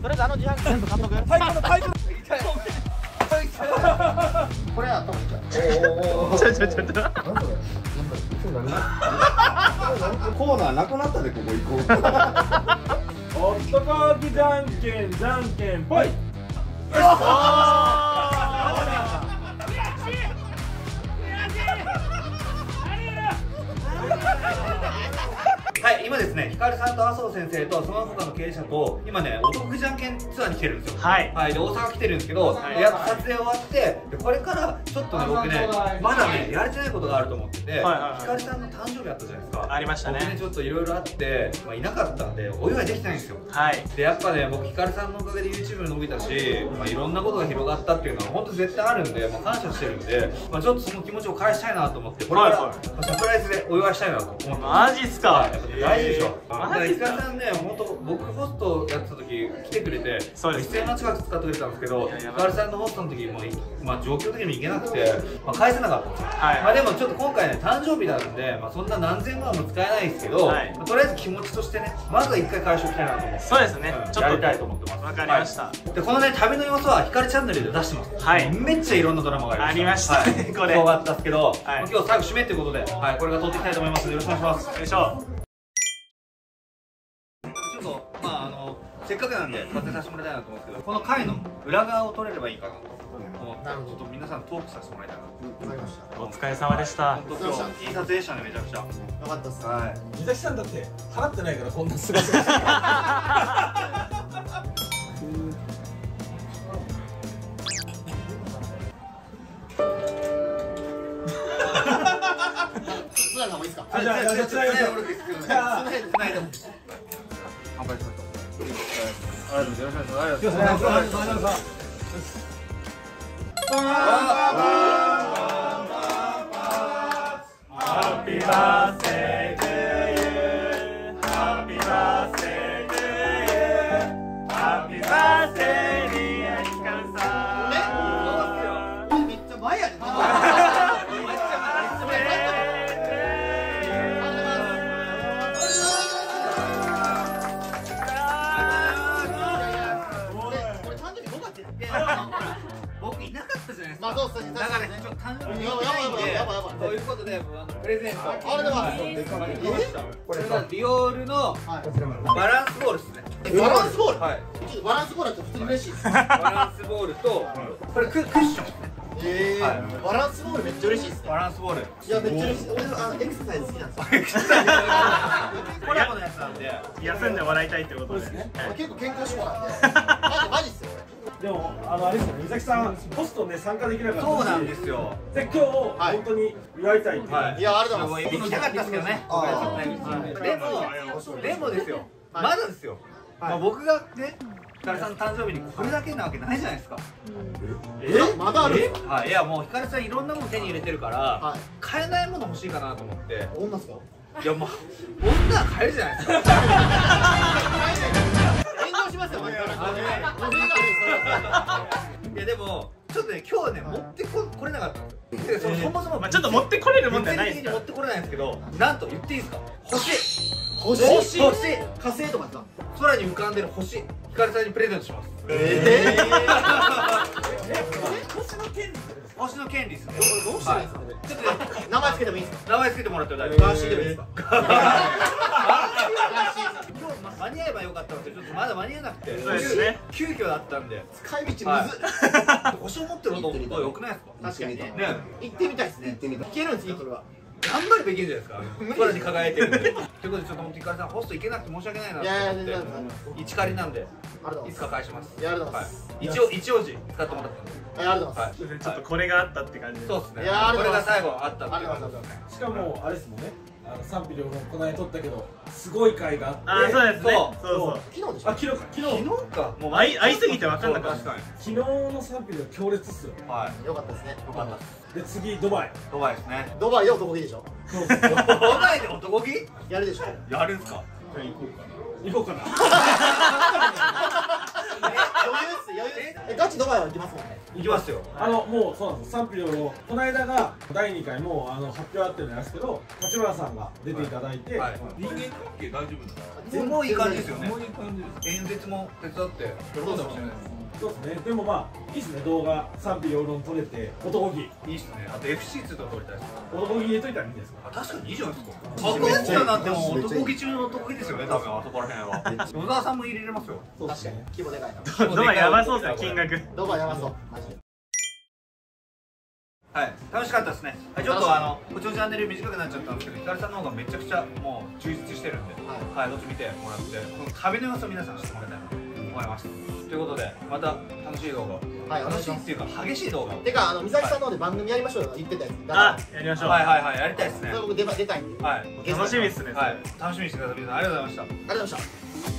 とりあえずあの自販機全部監督最高のタイトルこれは頭きちゃうコーナーなくなったでここ行こう男気じゃんけんじゃんけんぽいはい、今ですね、ヒカルさんと麻生先生とその他の経営者と今ね、男気じゃんけんツアーに来てるんですよ。はい、はい、で大阪来てるんですけど、やっと撮影終わってこれからちょっとね、僕ねまだね、やれてないことがあると思ってて、ヒカルさんの誕生日あったじゃないですか。ありましたね。僕ね、ちょっといろいろあっていなかったんでお祝いできてないんですよ。はい、でやっぱね、僕ヒカルさんのおかげで YouTube に伸びたし、いろんなことが広がったっていうのは本当絶対あるんで、もう感謝してるんで、ちょっとその気持ちを返したいなと思って、これからサプライズでお祝いしたいなと思って。マジっすか。大事でしょ。ヒカルさんね、本当僕ホストやってた時来てくれて、出演の近く使ってくれたんですけど、ヒカルさんのホストの時も状況的にも行けなくて返せなかった。まあでもちょっと今回ね、誕生日なんでそんな何千万も使えないですけど、とりあえず気持ちとしてね、まずは一回返しときたいなと思って。そうですね。ちょっとやりたいと思ってます。わかりました。でこのね、旅の様子はヒカルチャンネルで出してます。はい。めっちゃいろんなドラマがありました。ありました。これ。そうあったんですけど、今日最後締めということで、これが撮っていきたいと思いますのでよろしくお願いします。よいしょ。せっかくなんで撮影させてもらいたいなと思うんですけど、この回の裏側を撮れればいいかなと思って、ちょっと皆さんトークさせてもらいたいなと思いました。お疲れ様でした。本当今日いい撮影でしたね。めちゃくちゃよかったっす。はい、木崎さんだって払ってないからこんなすがすがしい。つないだもいいですか。じゃあつないでもいいですか。つないでもいいですか。乾杯しましょう。ありがとうございます。ありがとうございます。ありがとうございます。ハッピーバースデートゥーユー。ハッピーバースデートゥーユー。ハッピーバースデーリアヒカルさん。めっちゃ前やで。まあそうですね。だからね、ちょっと誕生日でということでプレゼント。あれでもこれがディオールのバランスボールですね。バランスボール。はい。バランスボールって普通に嬉しいです。バランスボールとこれクッション。バランスボールめっちゃ嬉しいですね。バランスボール。いやめっちゃ嬉しい。俺あのエクササイズ好きなんですよ。エクササイズ。コラボのやつなんで休んで笑いたいってことですね。結構健康志向なんで。マジっすよ。でもあれですよね、木崎さんホストね参加できなかった。そうなんですよ。で今日本当に祝いたいっていう。いやありがとうございます。行きたかったですけどね。でもですよ。まだですよ。僕がね。ヒカルさんの誕生日にこれだけなわけないじゃないですか。まだある。いやもうヒカルさんいろんなもの手に入れてるから買えないもの欲しいかなと思って。女っすか。いやまあ女は買えるじゃないですか。炎上しますよ。いやでもちょっとね、今日はね持ってこれなかったんですよ。そもそもちょっと持ってこれるもんじゃないんですか。持ってこれないんですけど、なんと言っていいですか。星、火星とかさ、空に浮かんでる星、ヒカルさんにプレゼントします。星の権利。星の権利ですね。どうしたらいいですか。名前つけてもいいですか。名前つけてもらって大丈夫。ガーシーでもいいですか。今日間に合えばよかったんですけど、ちょっとまだ間に合わなくて、急遽だったんで。使い道むずっ。星を持ってると思うと良くないですか。確かにね。行ってみたいですね。行ってみたい。行けるんですよこれは。頑張るべきじゃないですか。空に輝いてるんで。ということでちょっと本当ヒカルさんホスト行けなくて申し訳ないなと思って。一借りなんでいつか返します。ありがとうございます。一応時使ってもらったんで。ありがとうございます。ちょっとこれがあったって感じ。そうですね。これが最後あったって感じですね。しかもあれですもんね。賛否両論この間撮ったけどすごい回があって。そうですね。そう。昨日でしょ。あ昨日か。もう会いすぎて分かんなかった。昨日の賛否両論強烈っすよ。はい。良かったですね。良かったです。で次ドバイですね。ドバイで男気でしょ。ドバイで男気やるでしょ。やるんすか。じゃあ行こうかな。余裕っす。ガチドバイは行きますもんね。行きますよ。もうそうなんです。賛否両論、この間が第2回も発表あってるんですけど、立花さんが出ていただいて、人間関係大丈夫ですか？もういい感じですよね。演説も手伝って、そうかもしれないです。そうですね。でもまあいいですね、動画賛否両論撮れて男気いいっすね。あと FC2 とか撮りたいです。男気入れといたらいいんですか？確かにいいじゃないですか。かっこいいっすよ。なんてもう男気中の男気ですよね。多分あそこら辺は野沢さんも入れれますよ。確かに規模でかいな。ドバやばそうっすよ。金額ドバやばそうマジで。はい、楽しかったですね。ちょっとこっちのチャンネル短くなっちゃったんですけど、ひかるさんの方がめちゃくちゃもう充実してるんで、はい、こっち見てもらって、この壁の様子を皆さんしてもらいたいなと思いました。ということで、また楽しい動画、はい、楽しいっていうか激しい動画てか、三崎さんの方で番組やりましょうよ、言ってたやつ。あ、やりましょう。はいはいはい、やりたいですね。僕出たいんで楽しみですね。楽しみにしてください皆さん。ありがとうございました。ありがとうございました。